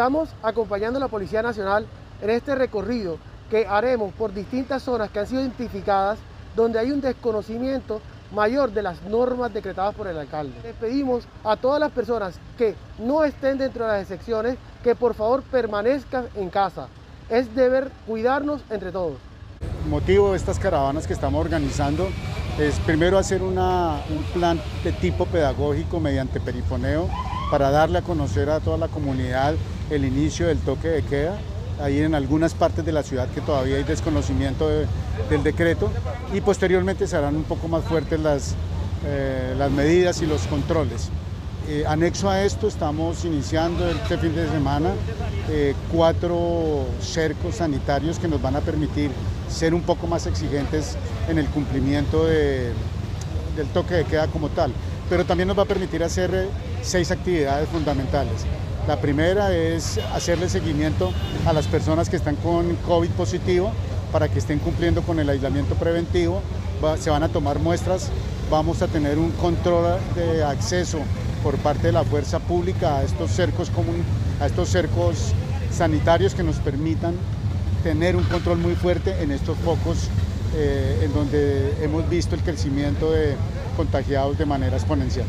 Estamos acompañando a la Policía Nacional en este recorrido que haremos por distintas zonas que han sido identificadas donde hay un desconocimiento mayor de las normas decretadas por el alcalde. Les pedimos a todas las personas que no estén dentro de las excepciones que por favor permanezcan en casa. Es deber cuidarnos entre todos. El motivo de estas caravanas que estamos organizando es primero hacer un plan de tipo pedagógico mediante perifoneo para darle a conocer a toda la comunidad el inicio del toque de queda. Ahí en algunas partes de la ciudad que todavía hay desconocimiento del decreto, y posteriormente serán un poco más fuertes las medidas y los controles. Anexo a esto estamos iniciando este fin de semana 4 cercos sanitarios que nos van a permitir ser un poco más exigentes en el cumplimiento del toque de queda como tal, pero también nos va a permitir hacer 6 actividades fundamentales. La primera es hacerle seguimiento a las personas que están con COVID positivo para que estén cumpliendo con el aislamiento preventivo. Se van a tomar muestras, vamos a tener un control de acceso por parte de la fuerza pública a estos cercos sanitarios que nos permitan tener un control muy fuerte en estos focos en donde hemos visto el crecimiento de contagiados de manera exponencial.